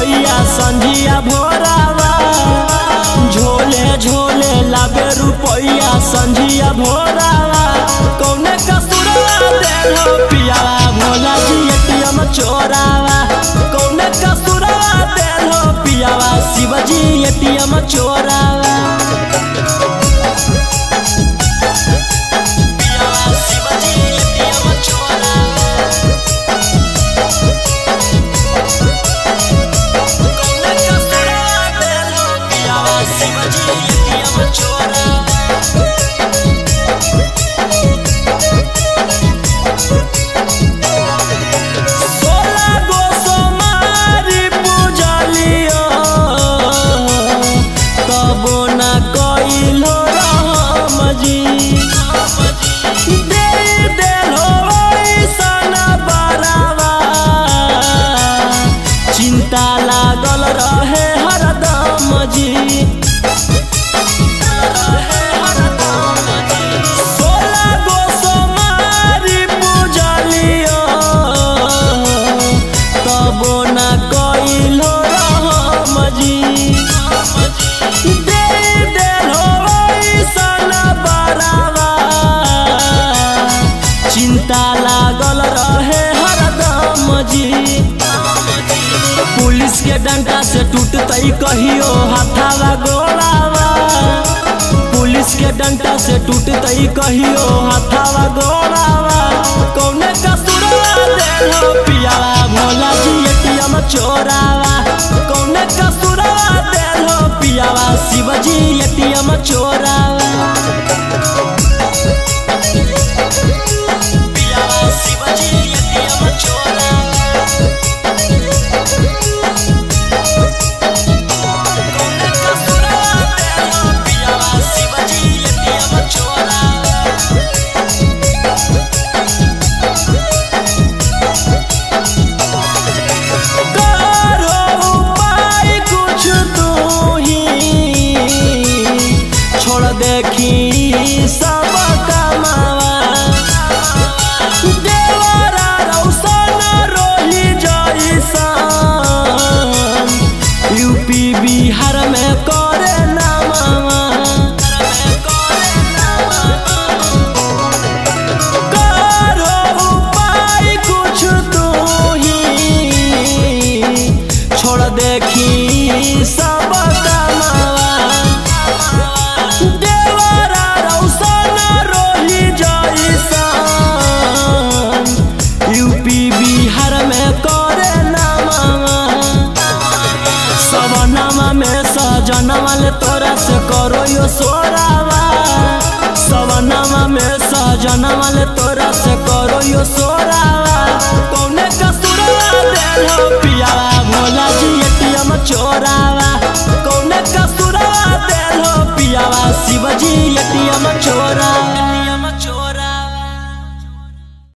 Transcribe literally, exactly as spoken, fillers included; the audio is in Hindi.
रुपैया संझिया भोरावा, झोले झोले लागे रुपैया संझिया भोरावा। कौने कसुरा देलो पियावा, Bhola ji A T M चोरावा। कौने कसुरा देलो पियावा, Shiv ji A T M चोरावा। लागल रहे हरदम जी, सोलह गो सोमारी पूजलियो तबो ना कइलो रहम जी। दे देलो ऐसन बरावा, चिंता लागल रहे हरदम जी। पुलिस के डंडा से टूटतई कहियो हाथावा गोड़ावा, पुलिस के डंडा से टूटतई कहियो हाथावा गोड़ावा। कौने कसुरा देलो पियावा, Bhola ji A T M चोरावा। कौने कसुरा देलो पियावा, Shiv ji A T M चोरावा। देखी सब कमावा, देवरा रौसन रोही जैसन यू पी बिहार में करे नामा। करो उपाय कुछ तू ही, छोड़ देखी सब कमावा, देवरा रौसन रोही जैसन यू पी बिहार में करे नामा। सवनामा में सजनवा ले तोरा से करो यो सोरावा, सवनामा में सजनवा ले तोरा से करो यो सोरावा। कौने कसुरा देलो पियावा, Bhola ji A T M चोरावा। कौने कसुरा देलो पियावा, शिवजी ए टी एम चोरा।